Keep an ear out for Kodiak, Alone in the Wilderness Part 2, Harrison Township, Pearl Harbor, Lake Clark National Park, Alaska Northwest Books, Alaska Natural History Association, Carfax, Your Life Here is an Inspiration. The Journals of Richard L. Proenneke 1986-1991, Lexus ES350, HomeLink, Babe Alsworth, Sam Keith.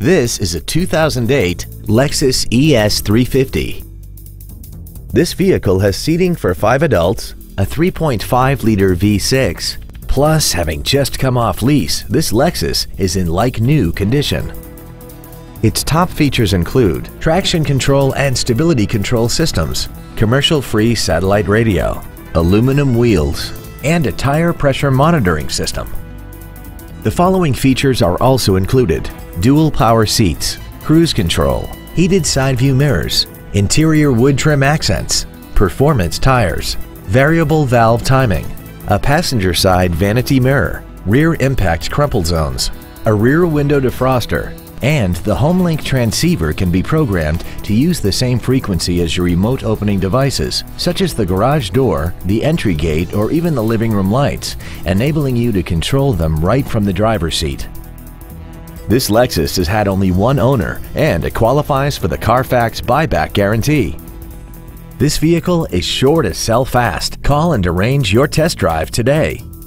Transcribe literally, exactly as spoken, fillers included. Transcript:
This is a two thousand eight Lexus E S three fifty. This vehicle has seating for five adults, a three point five liter V six. Plus, having just come off lease, this Lexus is in like-new condition. Its top features include traction control and stability control systems, commercial-free satellite radio, aluminum wheels, and a tire pressure monitoring system. The following features are also included: dual power seats, cruise control, heated side view mirrors, interior wood trim accents, performance tires, variable valve timing, a passenger side vanity mirror, rear impact crumple zones, a rear window defroster, and the HomeLink transceiver can be programmed to use the same frequency as your remote opening devices, such as the garage door, the entry gate, or even the living room lights, enabling you to control them right from the driver's seat. This Lexus has had only one owner, and it qualifies for the Carfax buyback guarantee. This vehicle is sure to sell fast. Call and arrange your test drive today.